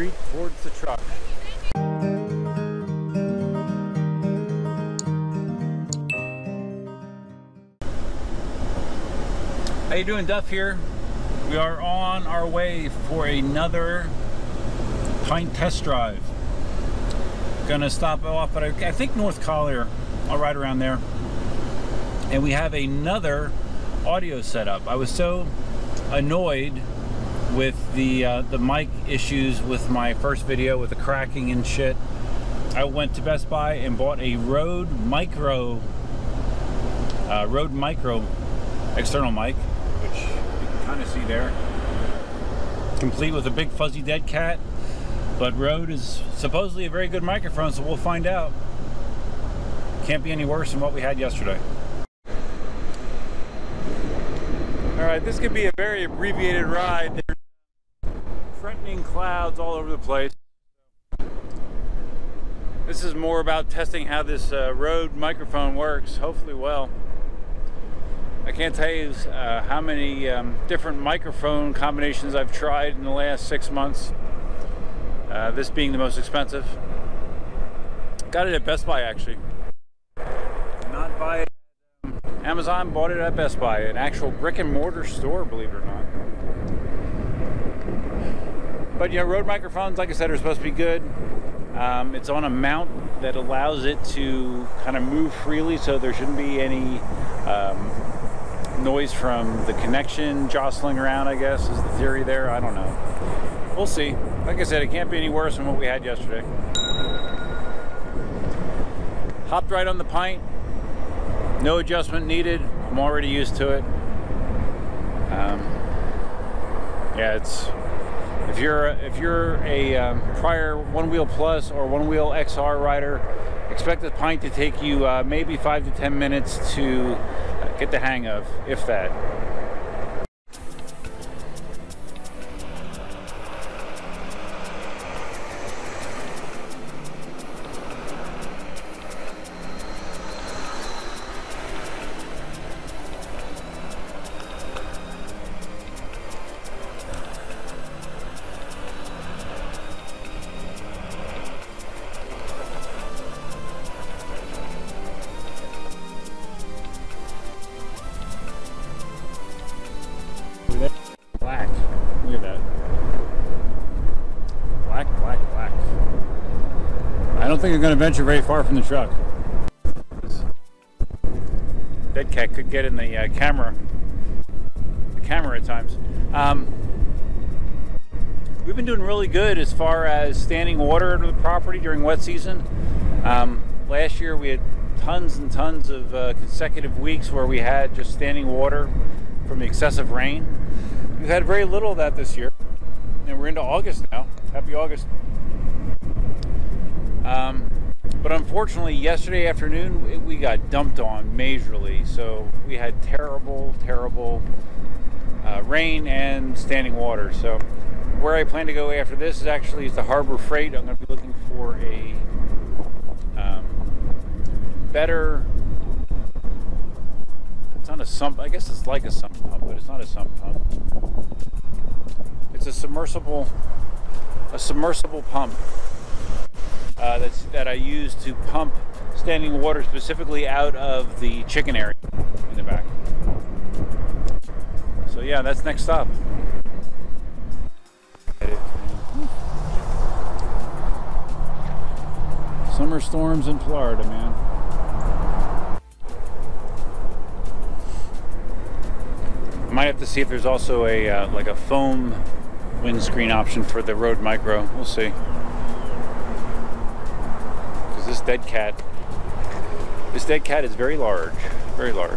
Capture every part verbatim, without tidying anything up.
retreat towards the truck. How you doing, Duff here. We are on our way for another pint test drive. Gonna stop off, but I think North Collier, all right around there. And we have another audio setup. I was so annoyed with the uh, the mic issues with my first video with the cracking and shit. I went to Best Buy and bought a Rode Micro, uh, Rode Micro external mic, which you can kind of see there, complete with a big fuzzy dead cat. But Rode is supposedly a very good microphone, so we'll find out. Can't be any worse than what we had yesterday. All right, this could be a very abbreviated ride. There's threatening clouds all over the place. This is more about testing how this uh, Rode microphone works, hopefully well. I can't tell you uh, how many um, different microphone combinations I've tried in the last six months. Uh, this being the most expensive. Got it at Best Buy, actually. Not buy it. Amazon, bought it at Best Buy, an actual brick and mortar store, believe it or not. But you know, Rode microphones, like I said, are supposed to be good. Um, it's on a mount that allows it to kind of move freely, so there shouldn't be any um, noise from the connection jostling around, I guess, is the theory there. I don't know. We'll see. Like I said, it can't be any worse than what we had yesterday. Hopped right on the pint. No adjustment needed. I'm already used to it. Um, yeah, it's if you're if you're a um, prior One Wheel Plus or One Wheel X R rider, expect the pint to take you uh, maybe five to ten minutes to uh, get the hang of, if that. I don't think I'm going to venture very far from the truck. Dead cat could get in the uh, camera, the camera at times. Um, we've been doing really good as far as standing water under the property during wet season. Um, last year we had tons and tons of uh, consecutive weeks where we had just standing water from the excessive rain. We've had very little of that this year, and we're into August now. Happy August. Um, but unfortunately, yesterday afternoon, it, we got dumped on majorly. So we had terrible, terrible uh, rain and standing water. So where I plan to go after this is actually is the Harbor Freight. I'm going to be looking for a um, better, it's not a sump, I guess it's like a sump pump, but it's not a sump pump. It's a submersible, a submersible pump. Uh, that's, that I use to pump standing water specifically out of the chicken area in the back. So yeah, that's next stop. Summer storms in Florida, man. Might have to see if there's also a uh, like a foam windscreen option for the Rode Micro. We'll see. This dead cat, this dead cat is very large, very large.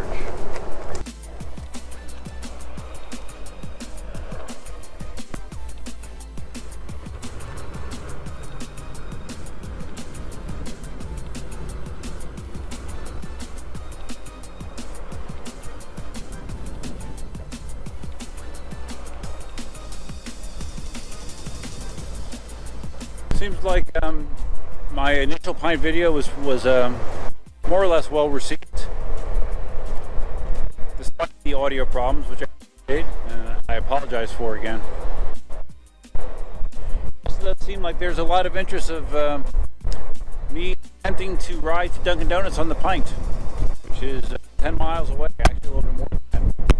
Seems like um, my initial pint video was, was um, more or less well received, despite the audio problems, which I did, and I apologize for again. does seem like there's a lot of interest of uh, me attempting to ride to Dunkin' Donuts on the Pint, which is uh, ten miles away, actually a little bit more than that.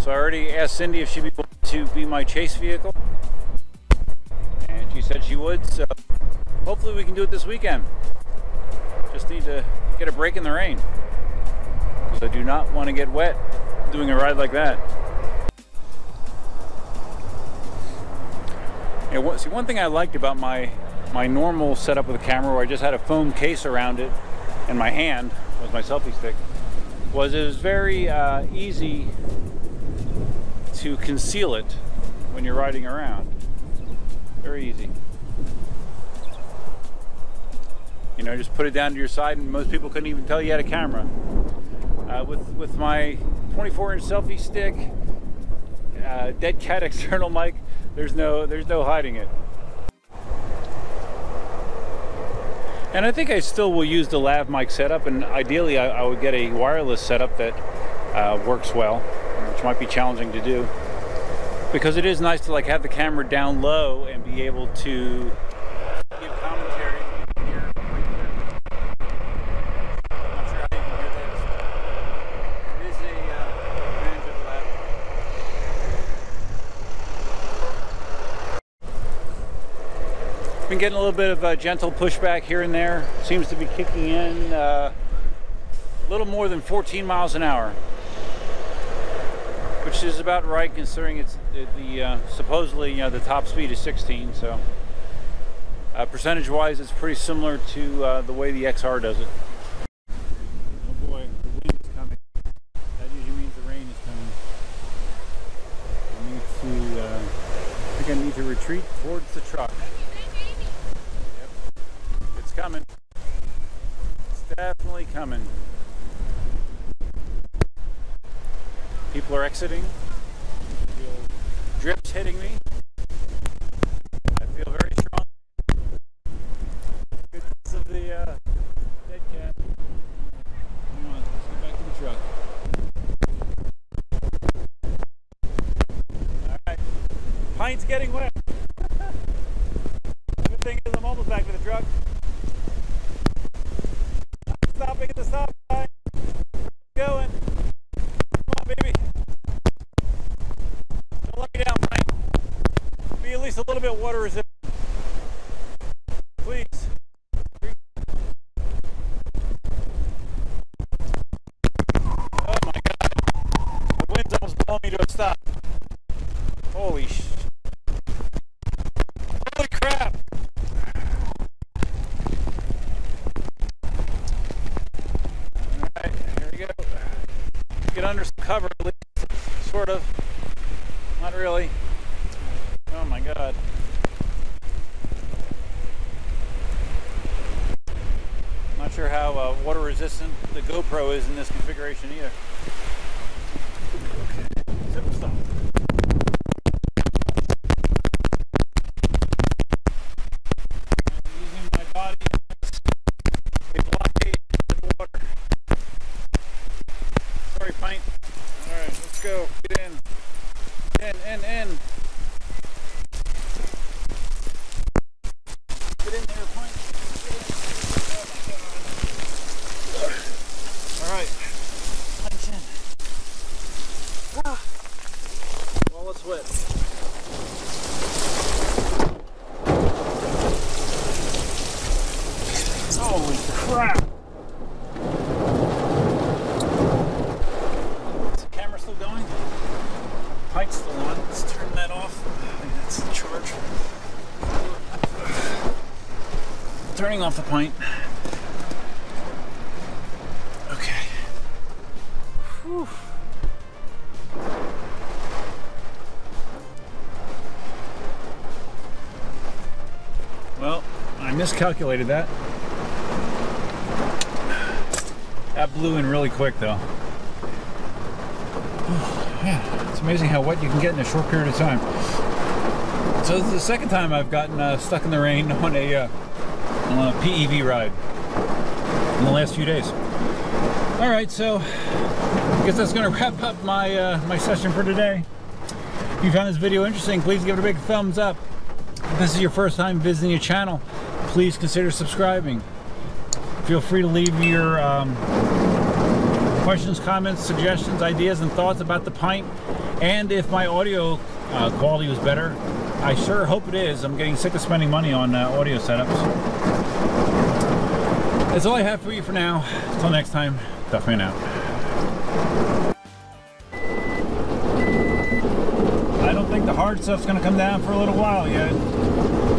So I already asked Cindy if she'd be willing to be my chase vehicle, and she said she would, so hopefully we can do it this weekend. Just need to get a break in the rain, because I do not want to get wet doing a ride like that. Yeah, see, one thing I liked about my my normal setup with the camera, where I just had a foam case around it and my hand was my selfie stick, was it was very uh, easy to conceal it when you're riding around. Very easy. You know, just put it down to your side and most people couldn't even tell you had a camera. Uh, with, with my twenty-four inch selfie stick, uh, dead cat external mic, There's no, there's no hiding it. And I think I still will use the lav mic setup, and ideally I, I would get a wireless setup that uh, works well, which might be challenging to do, because it is nice to like have the camera down low and be able to give commentary. I'm not sure how you can hear that. It is a uh, advantage of the lav mic. Been getting a little bit of a gentle pushback here and there. Seems to be kicking in uh, a little more than fourteen miles an hour, which is about right considering it's the, the uh, supposedly, you know, the top speed is sixteen. So uh, percentage-wise, it's pretty similar to uh, the way the X R does it. Oh boy, the wind is coming. That usually means the rain is coming. I need to. Uh, I think I need to retreat towards the truck. Coming. It's definitely coming. People are exiting. I feel drips hitting me. I feel very strong. Because of the uh, dead cat. Come on, let's get back to the truck. All right, Pint's getting wet. Good thing is I'm almost back to the truck. Stopping at the stop sign. Going. Come on, baby. Don't let me down, Brian. Be at least a little bit water resistant. Please. Oh my God. The wind's almost blowing me to a stop. Holy sh. Holy crap. Get under some cover at least, sort of, not really. Oh my God. Not sure how uh, water resistant the GoPro is in this configuration either. Okay, zip stop. Holy crap! Is the camera still going? Pint's still on. Let's turn that off. I think that's the charge. Turning off the Pint. Okay. Whew. Well, I miscalculated that. That blew in really quick though. Oh, yeah, it's amazing how wet you can get in a short period of time. So this is the second time I've gotten uh, stuck in the rain on a, uh, on a P E V ride in the last few days. All right, so I guess that's gonna wrap up my, uh, my session for today. If you found this video interesting, please give it a big thumbs up. If this is your first time visiting a channel, please consider subscribing. Feel free to leave your um, questions, comments, suggestions, ideas, and thoughts about the pint. And if my audio uh, quality was better, I sure hope it is. I'm getting sick of spending money on uh, audio setups. That's all I have for you for now. Until next time, Duffman out. I don't think the hard stuff's gonna come down for a little while yet.